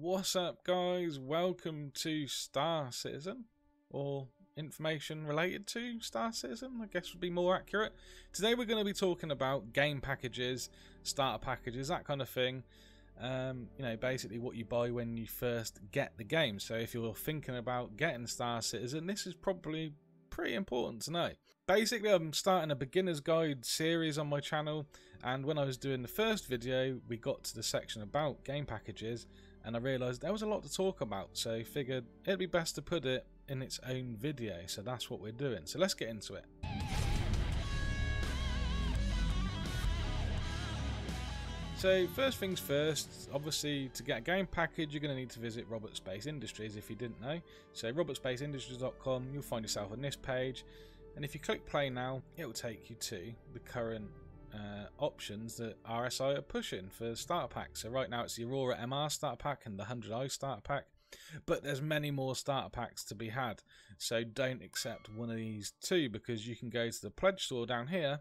What's up, guys? Welcome to Star Citizen, or information related to Star Citizen, I guess would be more accurate. Today we're going to be talking about game packages, starter packages, that kind of thing. You know, basically what you buy when you first get the game. So if you're thinking about getting Star Citizen, this is probably pretty important to know. Basically, I'm starting a beginner's guide series on my channel, and when I was doing the first video, we got to the section about game packages, and I realised there was a lot to talk about, so figured it'd be best to put it in its own video, so that's what we're doing. So let's get into it. So first things first, obviously to get a game package you're going to need to visit Robert Space Industries if you didn't know. So robertspacindustries.com, you'll find yourself on this page, and if you click play now, it will take you to the current options that RSI are pushing for starter packs. So right now it's the Aurora MR starter pack and the 100i starter pack, but there's many more starter packs to be had, so don't accept one of these two, because you can go to the pledge store down here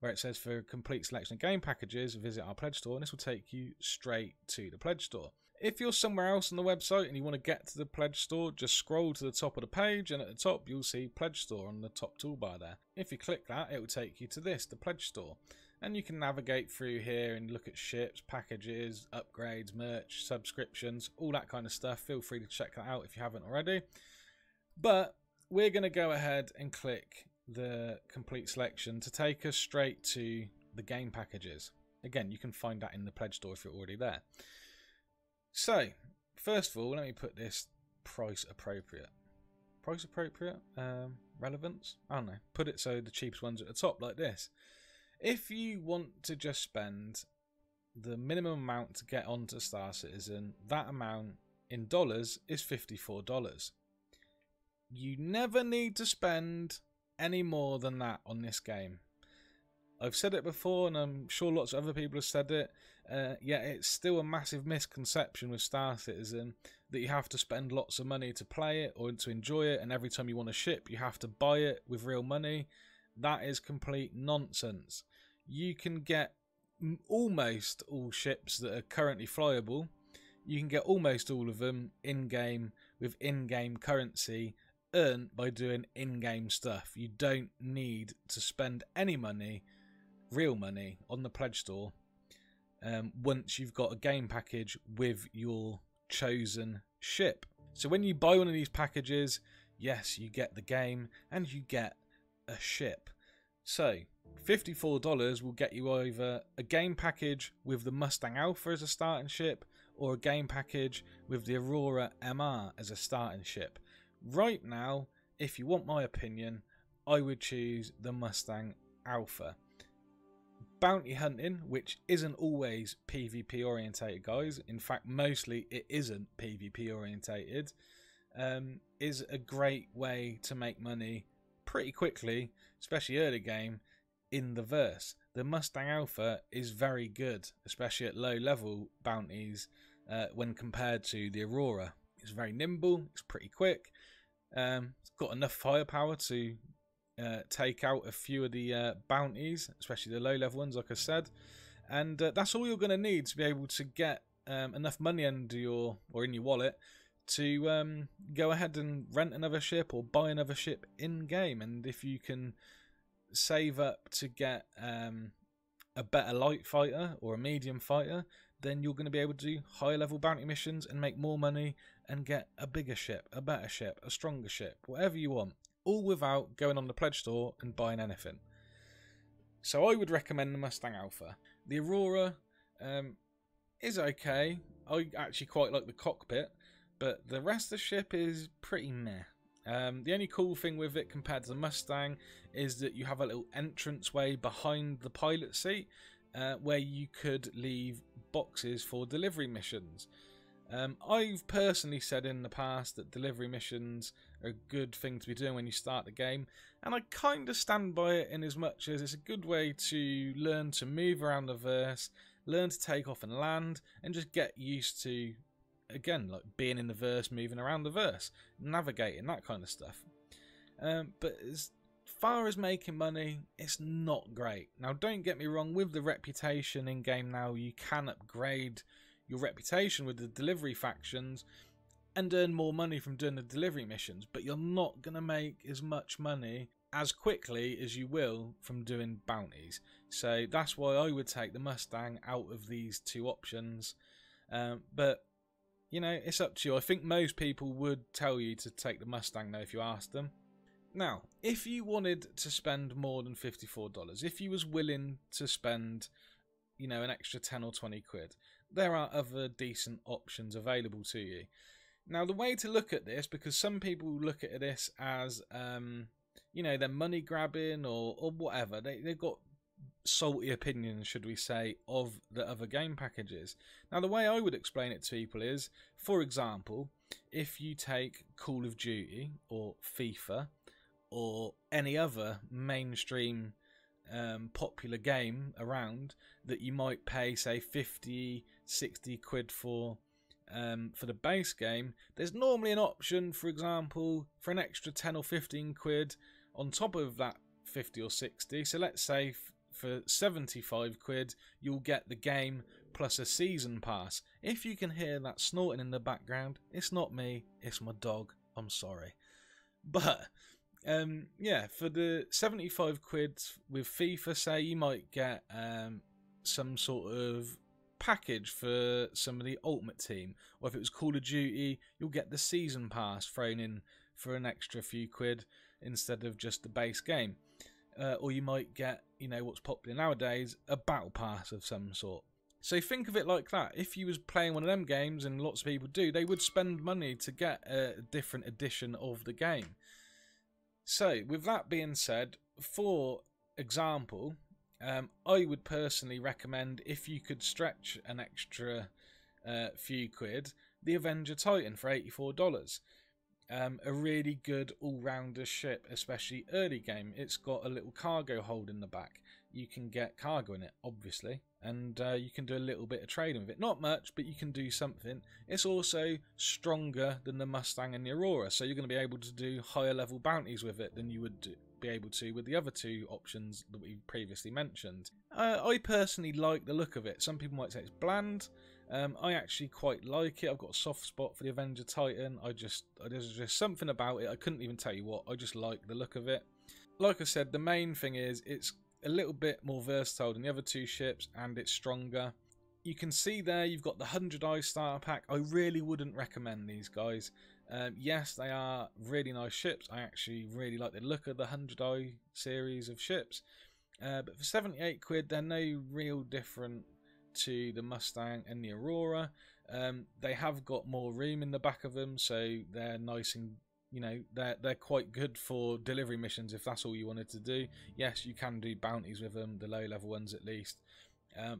where it says for a complete selection of game packages, visit our pledge store, and this will take you straight to the pledge store. If you're somewhere else on the website and you want to get to the pledge store, just scroll to the top of the page, and at the top you'll see pledge store on the top toolbar there. If you click that, it will take you to this, the pledge store, and you can navigate through here and look at ships, packages, upgrades, merch, subscriptions, all that kind of stuff. Feel free to check that out if you haven't already, but we're going to go ahead and click the complete selection to take us straight to the game packages. Again, you can find that in the pledge store if you're already there. So first of all, let me put this price appropriate, relevance, I don't know, put it so the cheapest ones at the top like this. If you want to just spend the minimum amount to get onto Star Citizen, that amount in dollars is $54. You never need to spend any more than that on this game. I've said it before, and I'm sure lots of other people have said it, yet it's still a massive misconception with Star Citizen that you have to spend lots of money to play it or to enjoy it, and every time you want a ship you have to buy it with real money. That is complete nonsense. You can get almost all ships that are currently flyable, you can get almost all of them in-game with in-game currency earned by doing in-game stuff. You don't need to spend any money, real money, on the pledge store once you've got a game package with your chosen ship. So when you buy one of these packages, yes, you get the game and you get a ship. So $54 will get you either a game package with the Mustang Alpha as a starting ship, or a game package with the Aurora MR as a starting ship. Right now, if you want my opinion, I would choose the Mustang Alpha. Bounty hunting, which isn't always PvP orientated, guys, in fact mostly it isn't PvP orientated, is a great way to make money pretty quickly, especially early game in the verse. The Mustang Alpha is very good, especially at low level bounties, when compared to the Aurora. It's very nimble, it's pretty quick. It's got enough firepower to take out a few of the bounties, especially the low level ones like I said, and that's all you're going to need to be able to get enough money under your or in your wallet to go ahead and rent another ship or buy another ship in game. And if you can save up to get a better light fighter or a medium fighter, then you're going to be able to do higher level bounty missions and make more money and get a bigger ship, a better ship, a stronger ship, whatever you want, all without going on the pledge store and buying anything. So I would recommend the Mustang Alpha. The Aurora is okay. I actually quite like the cockpit, but the rest of the ship is pretty meh. The only cool thing with it compared to the Mustang is that you have a little entranceway behind the pilot seat where you could leave boxes for delivery missions. I've personally said in the past that delivery missions are a good thing to be doing when you start the game, and I kind of stand by it, in as much as it's a good way to learn to move around the verse, learn to take off and land, and just get used to, again, like being in the verse, moving around the verse, navigating, that kind of stuff. But as far as making money, it's not great. Now don't get me wrong, with the reputation in game now, you can upgrade your reputation with the delivery factions and earn more money from doing the delivery missions, but you're not going to make as much money as quickly as you will from doing bounties. So that's why I would take the Mustang out of these two options. But, you know, it's up to you. I think most people would tell you to take the Mustang, though, if you asked them. Now, if you wanted to spend more than $54, if you was willing to spend, you know, an extra 10 or 20 quid, there are other decent options available to you. Now, the way to look at this, because some people look at this as, you know, they're money grabbing or whatever. They've got salty opinions, should we say, of the other game packages. Now, the way I would explain it to people is, for example, if you take Call of Duty or FIFA or any other mainstream popular game around that you might pay, say, 50, 60 quid for the base game, there's normally an option, for example, for an extra 10 or 15 quid on top of that 50 or 60. So let's say for 75 quid, you'll get the game plus a season pass. If you can hear that snorting in the background, it's not me, it's my dog. I'm sorry. But yeah, for the 75 quid with FIFA, say, you might get some sort of package for some of the Ultimate Team, or if it was Call of Duty, you'll get the season pass thrown in for an extra few quid instead of just the base game, or you might get, you know, what's popular nowadays, a battle pass of some sort. So think of it like that. If you was playing one of them games, and lots of people do, they would spend money to get a different edition of the game. So with that being said, for example, I would personally recommend, if you could stretch an extra few quid, the Avenger Titan for $84. A really good all-rounder ship, especially early game. It's got a little cargo hold in the back. You can get cargo in it, obviously, and you can do a little bit of trading with it. Not much, but you can do something. It's also stronger than the Mustang and the Aurora, so you're going to be able to do higher level bounties with it than you would do. Be able to with the other two options that we previously mentioned. I personally like the look of it. Some people might say it's bland. I actually quite like it. I've got a soft spot for the Avenger Titan. There's just something about it. I couldn't even tell you what. I just like the look of it. Like I said, the main thing is it's a little bit more versatile than the other two ships, and it's stronger. You can see there you've got the 100i starter pack. I really wouldn't recommend these guys. Yes, they are really nice ships. I actually really like the look of the 100i series of ships. But for 78 quid, they're no real different to the Mustang and the Aurora. They have got more room in the back of them, so they're nice and, you know, they're quite good for delivery missions if that's all you wanted to do. Yes, you can do bounties with them, the low level ones at least.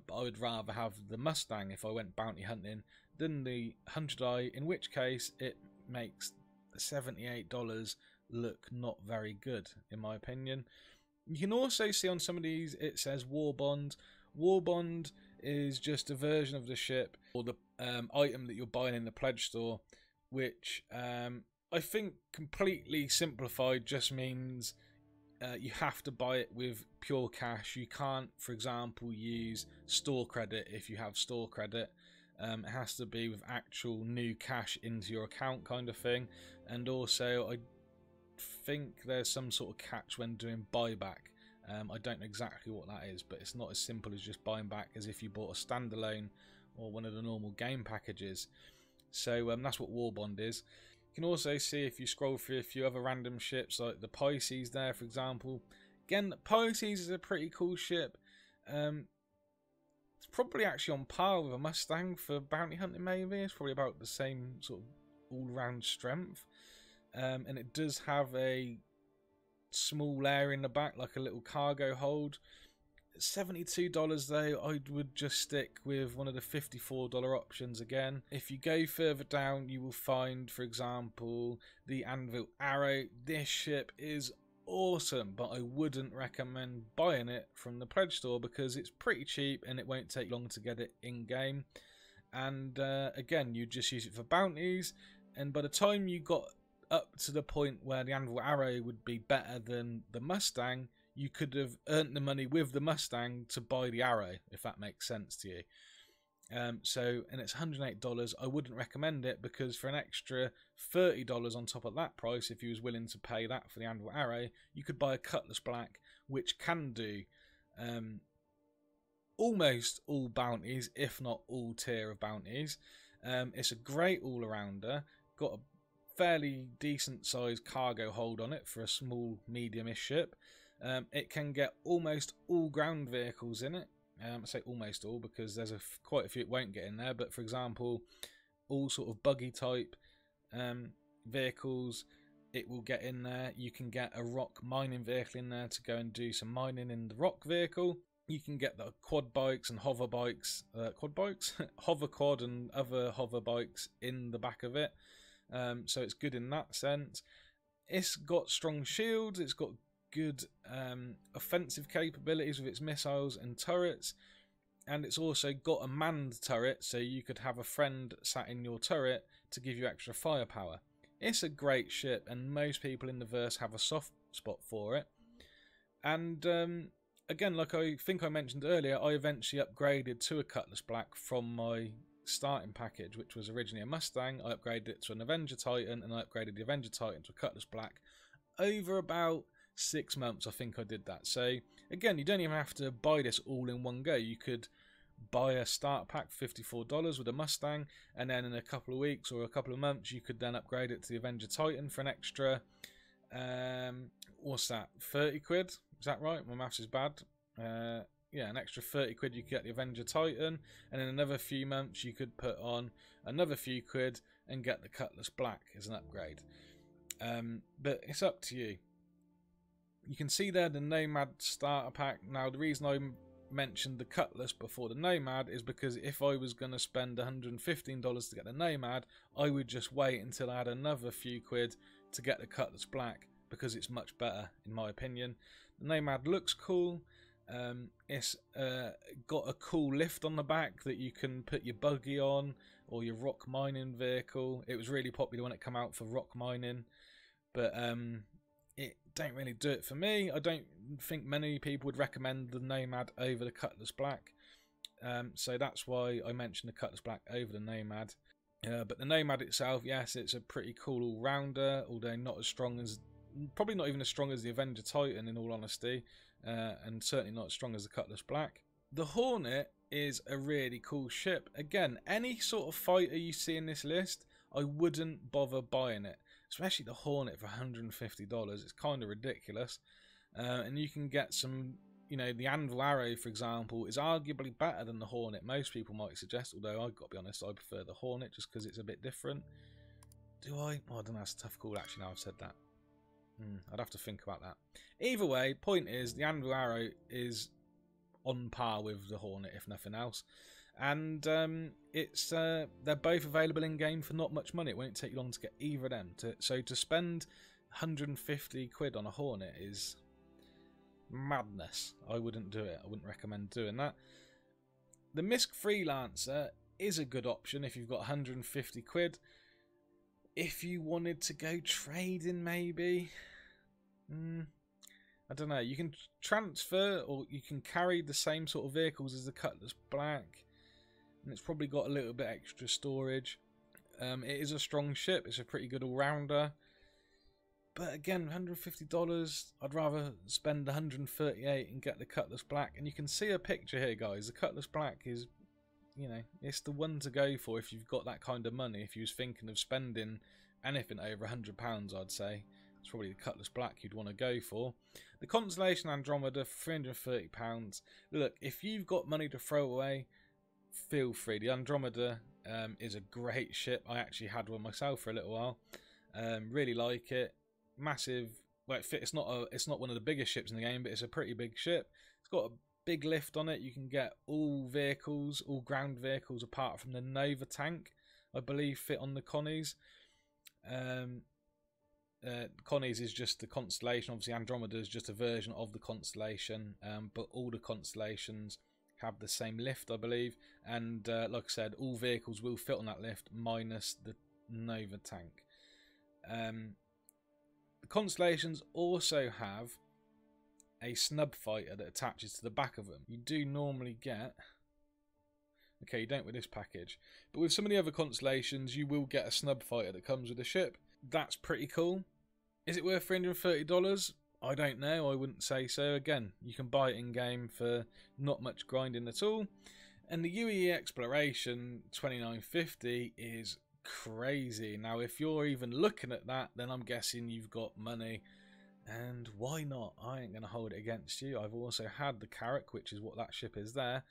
But I would rather have the Mustang if I went bounty hunting than the 100i, in which case it makes the $78 look not very good, in my opinion. You can also see on some of these it says War Bond. War Bond is just a version of the ship or the item that you're buying in the pledge store, which I think, completely simplified, just means you have to buy it with pure cash. You can't, for example, use store credit if you have store credit. It has to be with actual new cash into your account kind of thing. And also, I think there's some sort of catch when doing buyback. I don't know exactly what that is, but it's not as simple as just buying back as if you bought a standalone or one of the normal game packages. So that's what War Bond is. You can also see, if you scroll through a few other random ships, like the Pisces there, for example. Again, Pisces is a pretty cool ship. It's probably actually on par with a Mustang for bounty hunting, maybe. It's probably about the same sort of all-round strength. And it does have a small area in the back, like a little cargo hold. $72 though, I would just stick with one of the $54 options again. If you go further down, you will find, for example, the Anvil Arrow. This ship is awesome, but I wouldn't recommend buying it from the pledge store because it's pretty cheap and it won't take long to get it in game. And again, you just use it for bounties, and by the time you got up to the point where the Anvil Arrow would be better than the Mustang, you could have earned the money with the Mustang to buy the Arrow, if that makes sense to you. And it's $108. I wouldn't recommend it, because for an extra $30 on top of that price, if you was willing to pay that for the Anvil Arrow, you could buy a Cutlass Black, which can do almost all bounties, if not all tier of bounties. It's a great all-arounder, got a fairly decent sized cargo hold on it for a small medium-ish ship. It can get almost all ground vehicles in it. I say almost all because there's quite a few it won't get in there, but for example, all sort of buggy type vehicles it will get in there. You can get a rock mining vehicle in there to go and do some mining in the rock vehicle. You can get the quad bikes and hover bikes, hover quad and other hover bikes in the back of it. So it's good in that sense. It's got strong shields, it's got good offensive capabilities with its missiles and turrets, and it's also got a manned turret, so you could have a friend sat in your turret to give you extra firepower. It's a great ship, and most people in the verse have a soft spot for it. And again, like I think I mentioned earlier, I eventually upgraded to a Cutlass Black from my starting package, which was originally a Mustang. I upgraded it to an Avenger Titan, and I upgraded the Avenger Titan to a Cutlass Black over about 6 months, I think I did that. So again, you don't even have to buy this all in one go. You could buy a start pack for $54 with a Mustang, and then in a couple of weeks or a couple of months you could then upgrade it to the Avenger Titan for an extra what's that, 30 quid? Is that right? My maths is bad. Yeah, an extra 30 quid you could get the Avenger Titan, and in another few months you could put on another few quid and get the Cutlass Black as an upgrade. But it's up to you. You can see there the Nomad starter pack. Now, the reason I mentioned the Cutlass before the Nomad is because if I was going to spend $115 to get the Nomad, I would just wait until I had another few quid to get the Cutlass Black, because it's much better in my opinion. The Nomad looks cool. It's got a cool lift on the back that you can put your buggy on or your rock mining vehicle. It was really popular when it came out for rock mining, but it don't really do it for me. I don't think many people would recommend the Nomad over the Cutlass Black, so that's why I mentioned the Cutlass Black over the Nomad. But the Nomad itself, yes, it's a pretty cool all-rounder, although not as strong as, probably not even as strong as the Avenger Titan in all honesty, and certainly not as strong as the Cutlass Black. The Hornet is a really cool ship. Again, any sort of fighter you see in this list, I wouldn't bother buying it. Especially the Hornet for $150, it's kind of ridiculous. And you can get some, you know, the Anvil Arrow, for example, is arguably better than the Hornet, most people might suggest, although I've got to be honest, I prefer the Hornet just because it's a bit different. Do I? Oh, I don't know, that's a tough call actually now I've said that. I'd have to think about that. Either way, point is, the Anvil Arrow is on par with the Hornet, if nothing else. And it's they're both available in game for not much money. It won't take you long to get either of them. So to spend 150 quid on a Hornet is madness. I wouldn't do it. I wouldn't recommend doing that. The MISC Freelancer is a good option if you've got 150 quid. If you wanted to go trading, maybe. I don't know. You can transfer or you can carry the same sort of vehicles as the Cutlass Black. And it's probably got a little bit extra storage. It is a strong ship. It's a pretty good all-rounder. But again, $150, I'd rather spend $138 and get the Cutlass Black. And you can see a picture here, guys. The Cutlass Black is, you know, it's the one to go for if you've got that kind of money. If you was thinking of spending anything over £100, I'd say it's probably the Cutlass Black you'd want to go for. The Constellation Andromeda, £330. Look, if you've got money to throw away, feel free. The Andromeda is a great ship. I actually had one myself for a little while. Really like it. Massive. Well, it's not one of the biggest ships in the game, but it's a pretty big ship. It's got a big lift on it. You can get all vehicles, all ground vehicles apart from the Nova tank, I believe, fit on the Connies. Connies is just the Constellation. Obviously, Andromeda is just a version of the Constellation, but all the Constellations have the same lift, I believe, and like I said, all vehicles will fit on that lift minus the Nova tank. The Constellations also have a snub fighter that attaches to the back of them. You do normally get, Okay, you don't with this package. But with some of the other Constellations, you will get a snub fighter that comes with the ship. That's pretty cool. Is it worth $330? I don't know. I wouldn't say so. Again, you can buy it in-game for not much grinding at all. And the UEE Exploration, $29.50, is crazy. Now, if you're even looking at that, then I'm guessing you've got money. And why not? I ain't going to hold it against you. I've also had the Carrack, which is what that ship is there.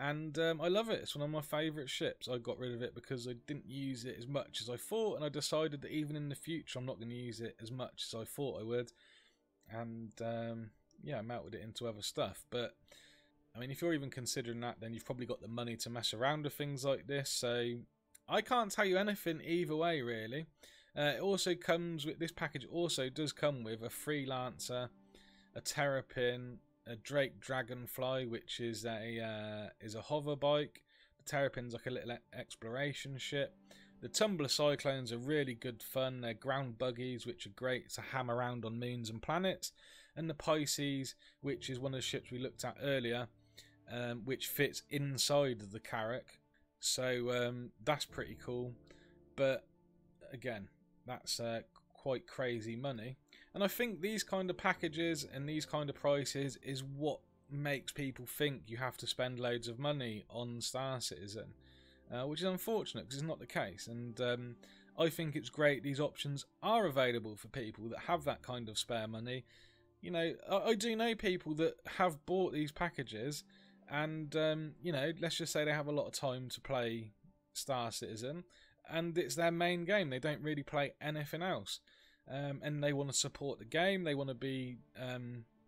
And I love it. It's one of my favourite ships. I got rid of it because I didn't use it as much as I thought. And I decided that even in the future, I'm not going to use it as much as I thought I would. And yeah, I melted it into other stuff. But I mean, if you're even considering that, then you've probably got the money to mess around with things like this. So I can't tell you anything either way, really. It also comes with, this package also does come with a Freelancer, a Terrapin, a Drake Dragonfly, which is a hover bike. The Terrapin's like a little exploration ship. The Tumbler Cyclones are really good fun. They're ground buggies, which are great to ham around on moons and planets. And the Pisces, which is one of the ships we looked at earlier, which fits inside the Carrack. So that's pretty cool. But again, that's quite crazy money. And I think these kind of packages and these kind of prices is what makes people think you have to spend loads of money on Star Citizen, which is unfortunate because it's not the case. And I think it's great these options are available for people that have that kind of spare money. You know, I do know people that have bought these packages and, you know, let's just say they have a lot of time to play Star Citizen and it's their main game. They don't really play anything else. And they want to support the game. They want to be,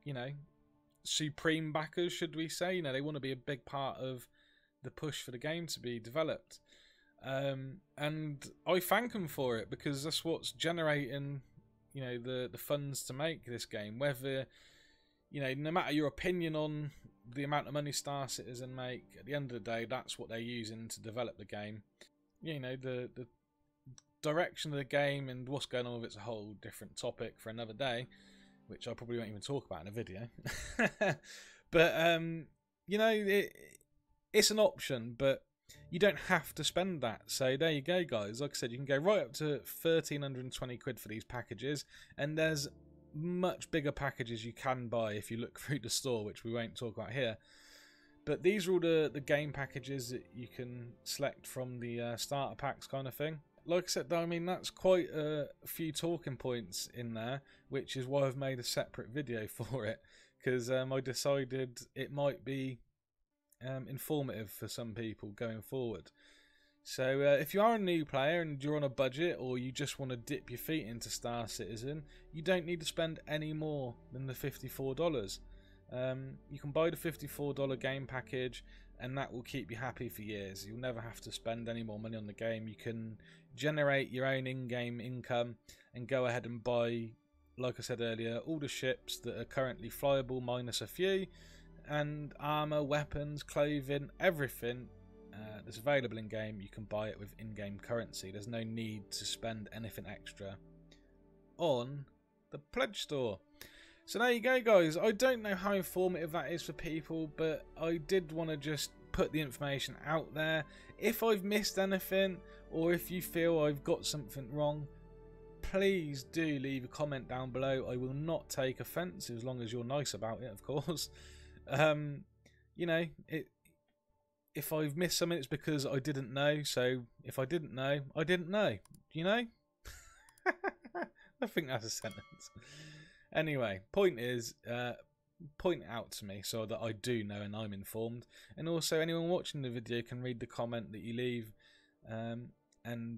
you know, supreme backers, should we say. You know, they want to be a big part of the push for the game to be developed. And I thank them for it because that's what's generating, you know, the funds to make this game. Whether, you know, no matter your opinion on the amount of money Star Citizen make, at the end of the day, that's what they're using to develop the game. You know, the direction of the game and what's going on with it's a whole different topic for another day, which I probably won't even talk about in a video. But, you know, it's an option, but you don't have to spend that. So there you go, guys. Like I said, you can go right up to 1,320 quid for these packages. And there's much bigger packages you can buy if you look through the store, which we won't talk about here. But these are all the game packages that you can select from the starter packs kind of thing. Like I said, I mean, that's quite a few talking points in there, which is why I've made a separate video for it, because I decided it might be informative for some people going forward. So if you are a new player and you're on a budget or you just want to dip your feet into Star Citizen, you don't need to spend any more than the $54. You can buy the $54 game package and that will keep you happy for years. You'll never have to spend any more money on the game. You can generate your own in-game income and go ahead and buy, like I said earlier, all the ships that are currently flyable minus a few, and armor, weapons, clothing, everything that's available in game. You can buy it with in-game currency. There's no need to spend anything extra on the pledge store. So there you go, guys. I don't know how informative that is for people, but I did want to just put the information out there. If I've missed anything or if you feel I've got something wrong, please do leave a comment down below. I will not take offense as long as you're nice about it, of course. You know, if I've missed something, it's because I didn't know. So if I didn't know, I didn't know. You know? I think that's a sentence. Anyway, point is, point it out to me so that I do know and I'm informed. And also, anyone watching the video can read the comment that you leave and,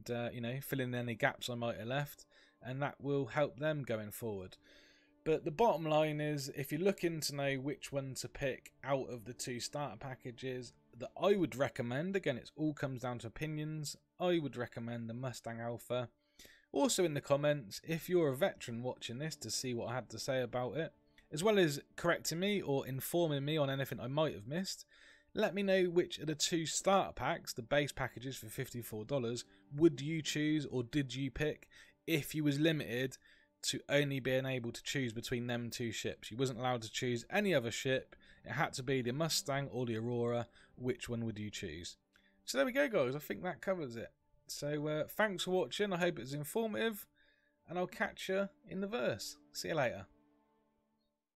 you know, fill in any gaps I might have left. And that will help them going forward. But the bottom line is, if you're looking to know which one to pick out of the two starter packages that I would recommend, again, it all comes down to opinions, I would recommend the Mustang Alpha. Also in the comments, if you're a veteran watching this, to see what I had to say about it, as well as correcting me or informing me on anything I might have missed, let me know which of the two starter packs, the base packages for $54, would you choose or did you pick if you was limited to only being able to choose between them two ships. You wasn't allowed to choose any other ship. It had to be the Mustang or the Aurora. Which one would you choose? So there we go, guys. I think that covers it. So thanks for watching. I hope it was informative, and I'll catch you in the verse. See you later.